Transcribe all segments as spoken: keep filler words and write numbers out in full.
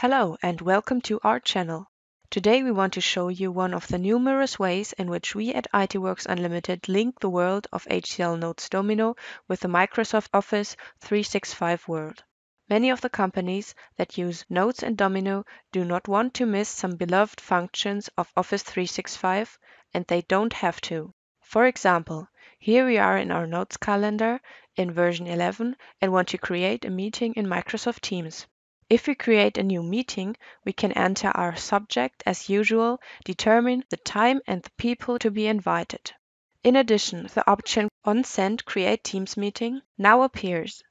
Hello and welcome to our channel. Today we want to show you one of the numerous ways in which we at I T Works Unlimited link the world of H C L Notes Domino with the Microsoft Office three sixty-five world. Many of the companies that use Notes and Domino do not want to miss some beloved functions of Office three sixty-five, and they don't have to. For example, here we are in our Notes calendar in version eleven and want to create a meeting in Microsoft Teams. If we create a new meeting, we can enter our subject as usual, determine the time and the people to be invited. In addition, the option on Send Create Teams Meeting now appears.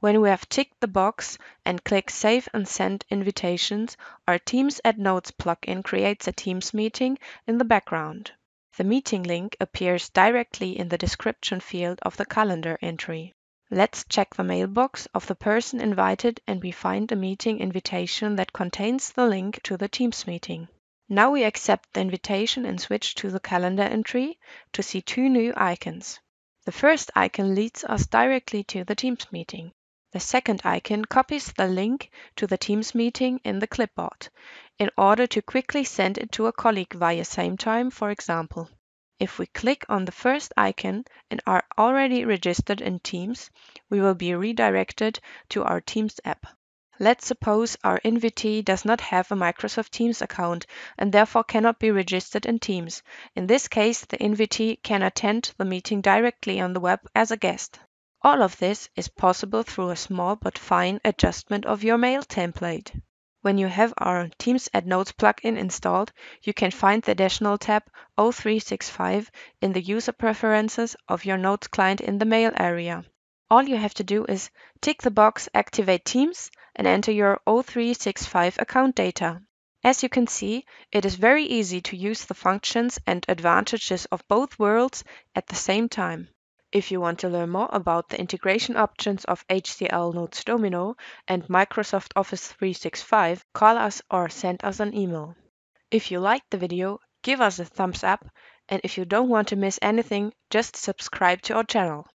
When we have ticked the box and click Save and Send Invitations, our Teams at Notes plugin creates a Teams meeting in the background. The meeting link appears directly in the description field of the calendar entry. Let's check the mailbox of the person invited and we find a meeting invitation that contains the link to the Teams meeting. Now we accept the invitation and switch to the calendar entry to see two new icons. The first icon leads us directly to the Teams meeting. The second icon copies the link to the Teams meeting in the clipboard in order to quickly send it to a colleague via SameTime, for example. If we click on the first icon and are already registered in Teams, we will be redirected to our Teams app. Let's suppose our invitee does not have a Microsoft Teams account and therefore cannot be registered in Teams. In this case, the invitee can attend the meeting directly on the web as a guest. All of this is possible through a small but fine adjustment of your mail template. When you have our Teams at Notes plugin installed, you can find the additional tab zero three six five in the user preferences of your Notes client in the mail area. All you have to do is tick the box Activate Teams and enter your zero three six five account data. As you can see, it is very easy to use the functions and advantages of both worlds at the same time. If you want to learn more about the integration options of H C L Notes Domino and Microsoft Office three sixty-five, call us or send us an email. If you liked the video, give us a thumbs up, and if you don't want to miss anything, just subscribe to our channel.